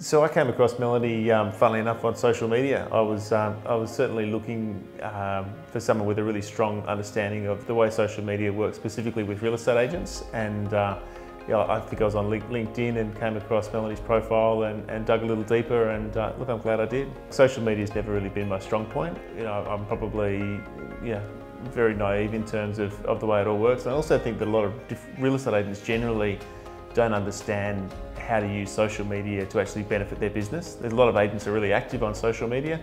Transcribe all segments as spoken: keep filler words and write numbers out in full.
So I came across Melody, um, funnily enough, on social media. I was, um, I was certainly looking um, for someone with a really strong understanding of the way social media works, specifically with real estate agents. And uh, you know, I think I was on LinkedIn and came across Melody's profile and, and dug a little deeper. And uh, look, I'm glad I did. Social media's never really been my strong point. You know, I'm probably, yeah, very naive in terms of, of the way it all works. And I also think that a lot of real estate agents generally don't understand how to use social media to actually benefit their business. There's a lot of agents who are really active on social media,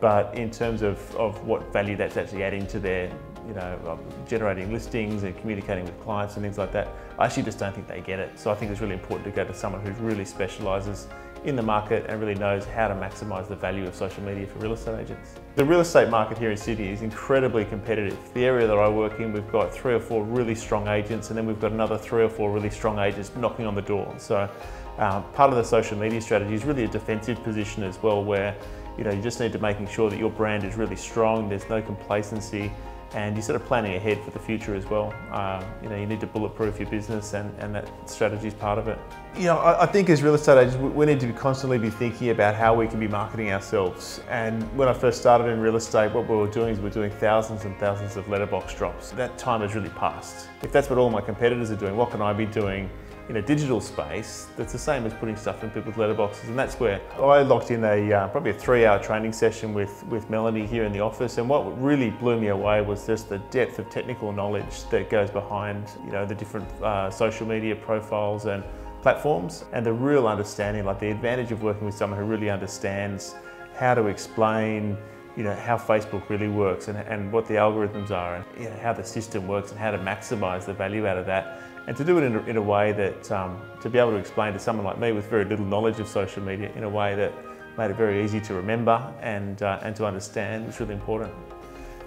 but in terms of, of what value that's actually adding to their, you know, generating listings and communicating with clients and things like that, I actually just don't think they get it. So I think it's really important to go to someone who really specialises in the market and really knows how to maximise the value of social media for real estate agents. The real estate market here in Sydney is incredibly competitive. The area that I work in, we've got three or four really strong agents, and then we've got another three or four really strong agents knocking on the door. So Um, part of the social media strategy is really a defensive position as well, where you know you just need to making sure that your brand is really strong, there's no complacency, and you're sort of planning ahead for the future as well. Um, you know, you need to bulletproof your business, and, and that strategy is part of it. You know, I, I think as real estate agents, we need to be constantly be thinking about how we can be marketing ourselves. And when I first started in real estate, what we were doing is we were doing thousands and thousands of letterbox drops. That time has really passed. If that's what all my competitors are doing, what can I be doing in a digital space that's the same as putting stuff in people's letterboxes? And that's where I locked in a uh, probably a three-hour training session with, with Melanie here in the office, and what really blew me away was just the depth of technical knowledge that goes behind you know the different uh, social media profiles and platforms, and the real understanding, like the advantage of working with someone who really understands how to explain you know, how Facebook really works and, and what the algorithms are, and you know, how the system works and how to maximise the value out of that. And to do it in a, in a way that, um, to be able to explain to someone like me with very little knowledge of social media in a way that made it very easy to remember and, uh, and to understand was really important.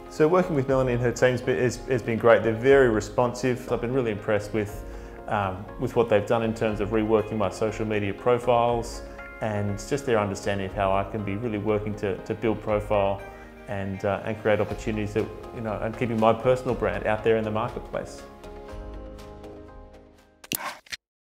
So working with Melanie and her team has been great. They're very responsive. I've been really impressed with, um, with what they've done in terms of reworking my social media profiles, and just their understanding of how I can be really working to, to build profile and, uh, and create opportunities that, you know, and keeping my personal brand out there in the marketplace.